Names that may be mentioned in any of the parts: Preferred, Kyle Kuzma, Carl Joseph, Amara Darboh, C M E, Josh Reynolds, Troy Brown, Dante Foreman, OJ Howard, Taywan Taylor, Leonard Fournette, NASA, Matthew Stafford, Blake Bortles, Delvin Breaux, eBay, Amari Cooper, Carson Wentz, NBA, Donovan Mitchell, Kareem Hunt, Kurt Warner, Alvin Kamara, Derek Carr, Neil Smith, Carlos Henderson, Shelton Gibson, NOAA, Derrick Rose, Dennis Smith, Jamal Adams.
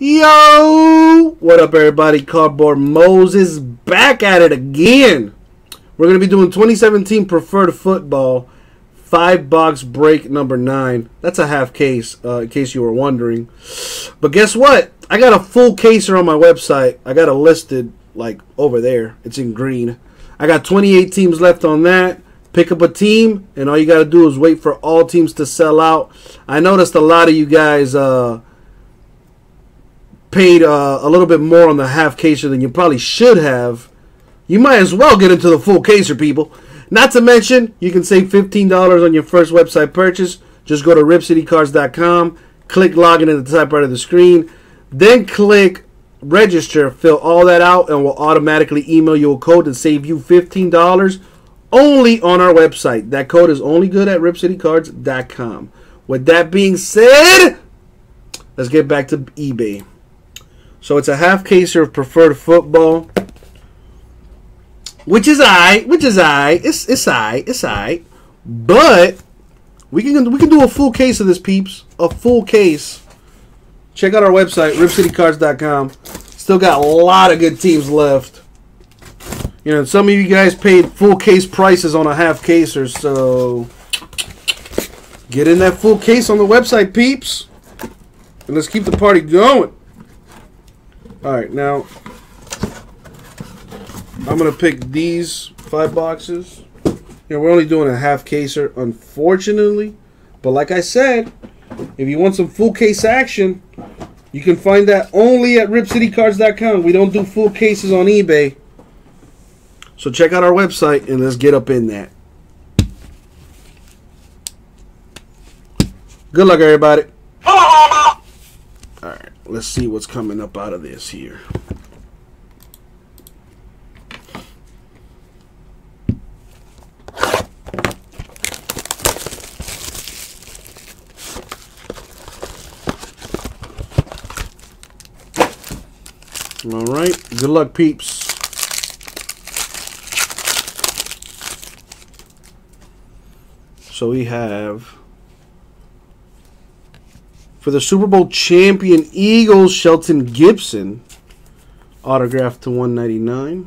Yo, what up everybody, Cardboard Moses back at it again. We're going to be doing 2017 Preferred Football 5-box break number 9. That's a half case, in case you were wondering. But guess what? I got a full caser on my website. I got it listed like over there. It's in green. I got 28 teams left on that. Pick up a team, and all you got to do is wait for all teams to sell out. I noticed a lot of you guys paid a little bit more on the half caser than you probably should have. You might as well get into the full caser, people. Not to mention, you can save $15 on your first website purchase. Just go to RipCityCards.com, click Login at the top right of the screen, then click Register, fill all that out, and we'll automatically email you a code to save you $15 only on our website. That code is only good at RipCityCards.com. With that being said, let's get back to eBay. So it's a half caser of Preferred Football, which is aight. But we can do a full case of this, peeps. A full case. Check out our website, ripcitycards.com. Still got a lot of good teams left. You know, some of you guys paid full case prices on a half caser, so get in that full case on the website, peeps. And let's keep the party going. All right, now I'm going to pick these 5 boxes. You know, we're only doing a half caser, unfortunately. But like I said, if you want some full case action, you can find that only at RipCityCards.com. We don't do full cases on eBay. So check out our website and let's get up in that. Good luck, everybody. All right, let's see what's coming up out of this here. All right, good luck, peeps. So we have, for the Super Bowl champion Eagles, Shelton Gibson, autographed to 199.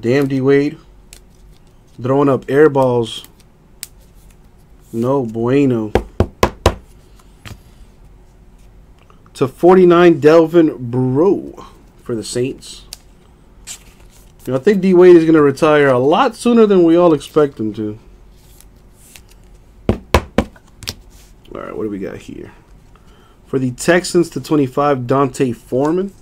Damn, D. Wade, throwing up air balls. No bueno. /49, Delvin Breaux for the Saints. You know, I think D. Wade is going to retire a lot sooner than we all expect him to. All right, what do we got here? For the Texans /25, Dante Foreman.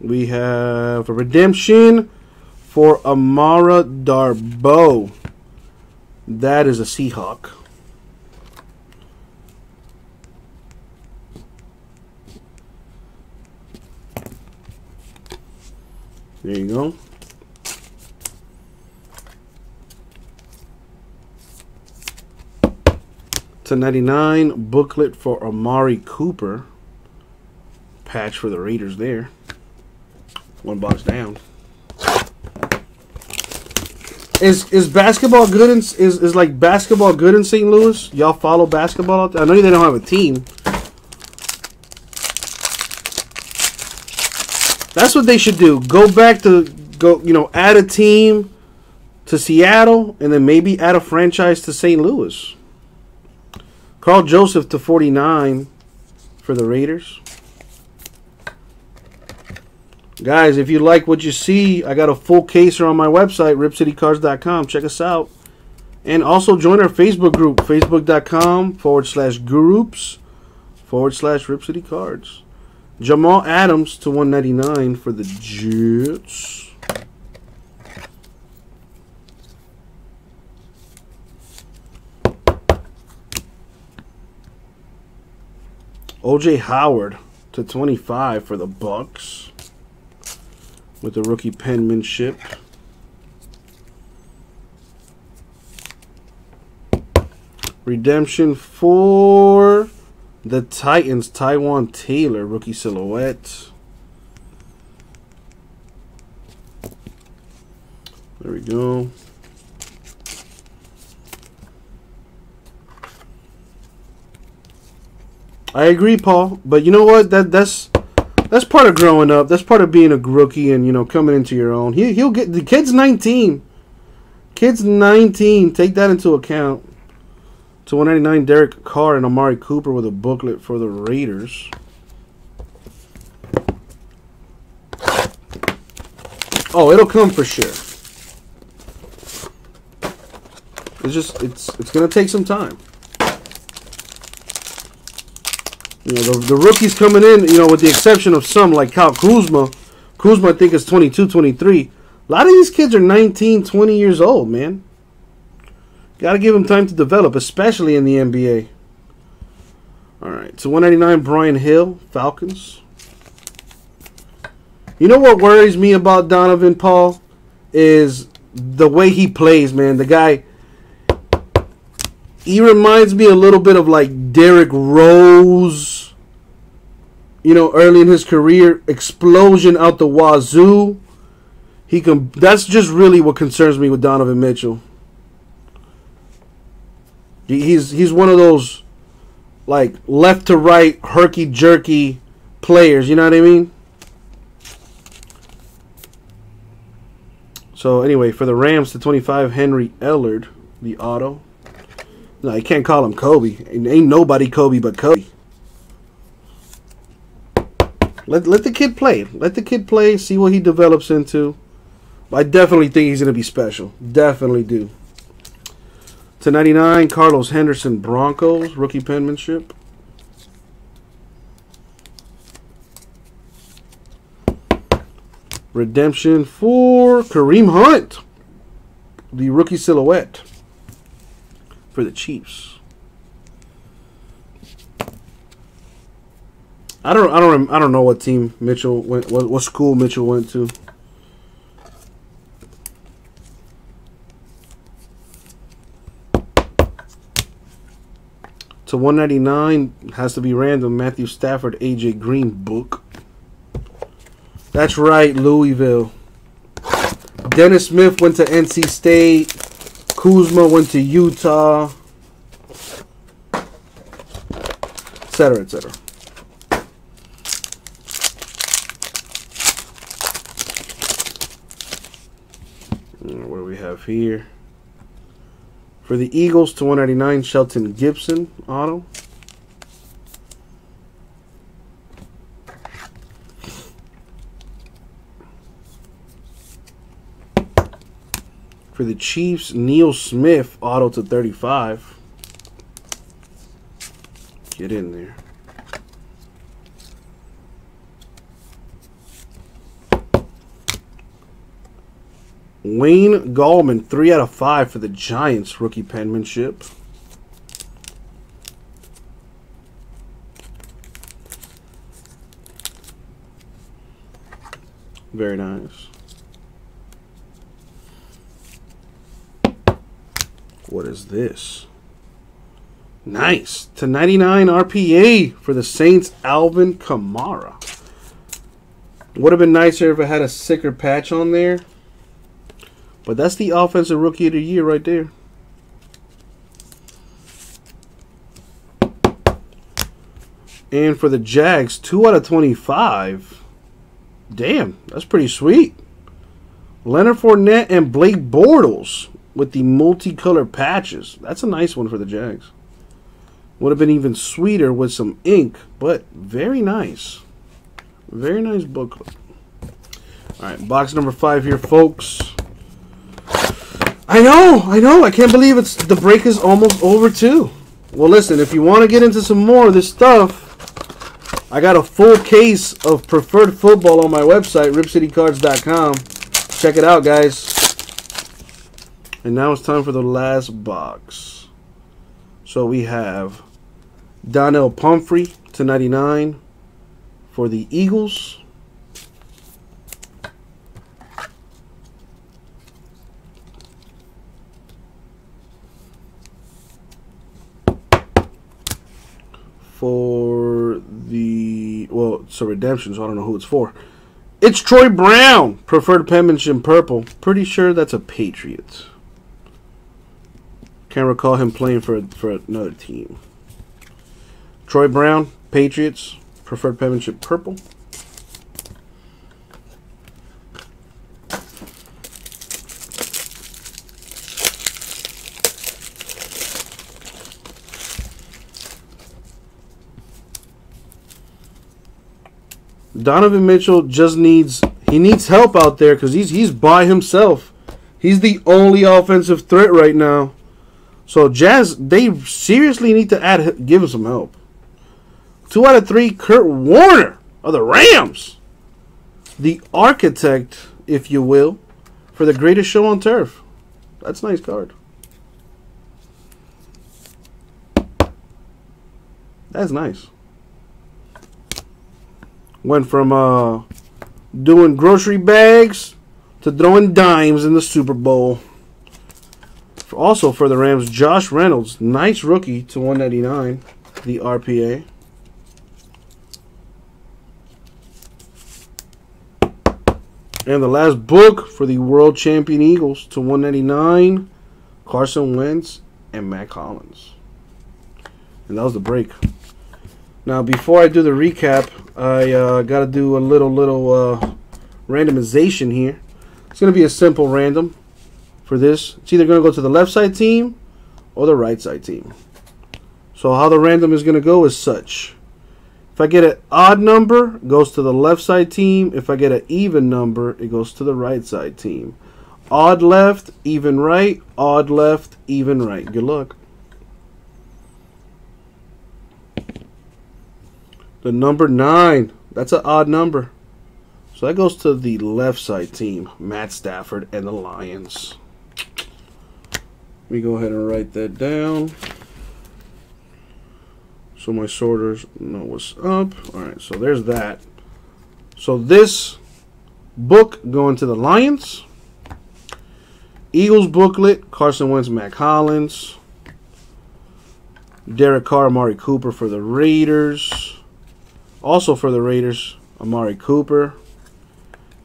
We have a redemption for Amara Darboh. That is a Seahawk. There you go. /99, booklet for Amari Cooper. Patch for the Raiders there. One box down. Is basketball good in, is like basketball good in St. Louis? Y'all follow basketball out there? I know they don't have a team. That's what they should do. Go add a team to Seattle and then maybe add a franchise to St. Louis. Carl Joseph /49 for the Raiders. Guys, if you like what you see, I got a full caser on my website, ripcitycards.com. Check us out. And also join our Facebook group, facebook.com/groups/ripcitycards. Jamal Adams /199 for the Jets. OJ Howard /25 for the Bucks, with the rookie penmanship. Redemption for the Titans, Taywan Taylor, rookie silhouette. There we go. I agree, Paul. But you know what? That's part of growing up. That's part of being a rookie and, you know, coming into your own. He'll get, the kid's 19. Kid's 19. Take that into account. To 199, Derek Carr and Amari Cooper with a booklet for the Raiders. Oh, it'll come for sure. It's just it's gonna take some time. You know, the rookies coming in, you know, with the exception of some like Kyle Kuzma. Kuzma, I think, is 22, 23. A lot of these kids are 19, 20 years old, man. Got to give them time to develop, especially in the NBA. All right, so 199, Brian Hill, Falcons. You know what worries me about Donovan, Paul, is the way he plays, man. The guy, he reminds me a little bit of like Derrick Rose, you know, early in his career, explosion out the wazoo. He can. That's just really what concerns me with Donovan Mitchell. He's one of those like left to right herky jerky players. You know what I mean? So anyway, for the Rams, to 25, Henry Ellard, the auto. No, you can't call him Kobe. Ain't nobody Kobe but Kobe. Let the kid play. Let the kid play. See what he develops into. I definitely think he's going to be special. Definitely do. To 99, Carlos Henderson, Broncos, rookie penmanship. Redemption for Kareem Hunt, the rookie silhouette for the Chiefs. I don't know what team Mitchell went, what school Mitchell went to. So 199 has to be random. Matthew Stafford, AJ Green book. That's right, Louisville. Dennis Smith went to NC State. Kuzma went to Utah, etc., etc. What do we have here? For the Eagles, to 199, Shelton Gibson, auto. For the Chiefs, Neil Smith, auto to 35. Get in there. Wayne Gallman, 3/5 for the Giants, rookie penmanship. Very nice. What is this? Nice. To 99 RPA for the Saints, Alvin Kamara. Would have been nicer if it had a sicker patch on there. But that's the offensive rookie of the year right there. And for the Jags, 2/25. Damn, that's pretty sweet. Leonard Fournette and Blake Bortles with the multicolored patches. That's a nice one for the Jags. Would have been even sweeter with some ink, but very nice. Very nice booklet. All right, box number 5 here, folks. I know. I can't believe it's, the break is almost over, too. Well, listen, if you want to get into some more of this stuff, I got a full case of preferred football on my website, RipCityCards.com. Check it out, guys. And now it's time for the last box. So we have Donnell Pumphrey, to 99 for the Eagles. for the, well, so redemption, so I don't know who it's for. It's Troy Brown, preferred penmanship in purple. Pretty sure that's a Patriots. Can't recall him playing for another team. Troy Brown, Patriots, preferred penmanship purple. Donovan Mitchell just needs help out there because he's by himself. He's the only offensive threat right now. So Jazz, they seriously need to give him some help. 2 out of 3, Kurt Warner of the Rams, the architect, if you will, for the greatest show on turf. That's a nice card. That's nice. Went from doing grocery bags to throwing dimes in the Super Bowl. Also for the Rams, Josh Reynolds. Nice rookie to 199, the RPA. And the last book for the world champion Eagles to 199, Carson Wentz and Matt Collins. And that was the break. Now, before I do the recap, I got to do a little randomization here. It's going to be a simple random for this. It's either going to go to the left side team or the right side team. So how the random is going to go is such. If I get an odd number, it goes to the left side team. If I get an even number, it goes to the right side team. Odd left, even right. Odd left, even right. Good luck. The number 9, that's an odd number. So that goes to the left side team, Matt Stafford and the Lions. Let me go ahead and write that down so my sorters know what's up. All right, so there's that. So this book going to the Lions. Eagles booklet, Carson Wentz, Matt Collins. Derek Carr, Amari Cooper for the Raiders. Also for the Raiders, Amari Cooper.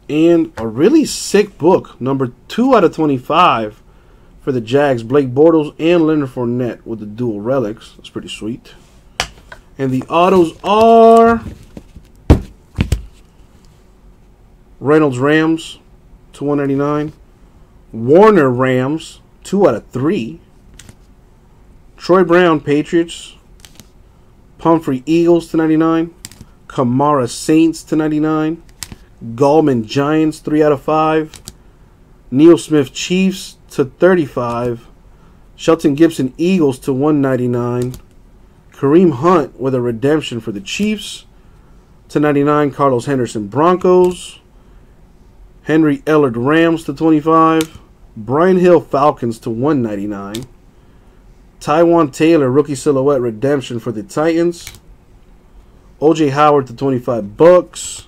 And a really sick book, number 2 out of 25 for the Jags, Blake Bortles and Leonard Fournette with the dual relics. That's pretty sweet. And the autos are Reynolds Rams to 199, Warner Rams 2 out of 3, Troy Brown Patriots, Pumphrey Eagles to 99, Kamara Saints to 99, Gallman Giants 3 out of 5, Neil Smith Chiefs to 35, Shelton Gibson Eagles to 199, Kareem Hunt with a redemption for the Chiefs to 99, Carlos Henderson Broncos, Henry Ellard Rams to 25, Brian Hill Falcons to 199, Taywan Taylor rookie silhouette redemption for the Titans, OJ Howard to 25 bucks,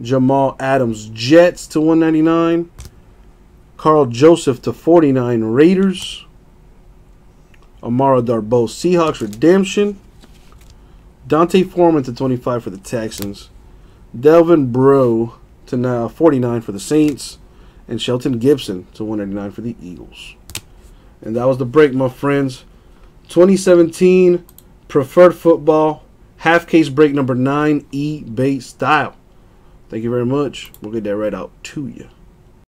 Jamal Adams Jets to 199, Carl Joseph to 49 Raiders, Amara Darboh Seahawks redemption, Dante Foreman to 25 for the Texans, Delvin Breaux to now 49 for the Saints, and Shelton Gibson to 199 for the Eagles. And that was the break, my friends. 2017 Preferred Football. Half case break number 9, eBay style. Thank you very much. We'll get that right out to you.